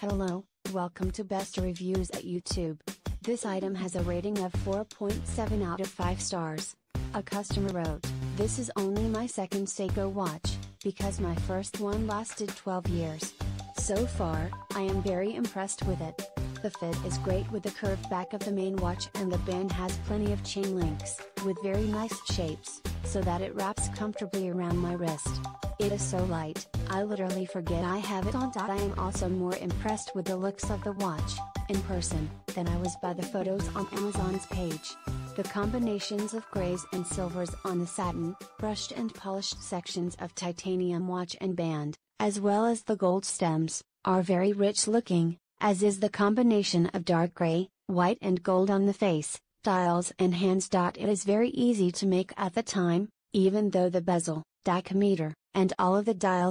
Hello, welcome to Best Reviews at YouTube. This item has a rating of 4.7 out of 5 stars. A customer wrote, "This is only my second Seiko watch, because my first one lasted 12 years. So far, I am very impressed with it. The fit is great with the curved back of the main watch, and the band has plenty of chain links, with very nice shapes, so that it wraps comfortably around my wrist. It is so light, I literally forget I have it on. I am also more impressed with the looks of the watch, in person, than I was by the photos on Amazon's page. The combinations of grays and silvers on the satin, brushed and polished sections of titanium watch and band, as well as the gold stems, are very rich looking, as is the combination of dark gray, white and gold on the face, dials and hands. It is very easy to make at the time, even though the bezel, diameter, and all of the dial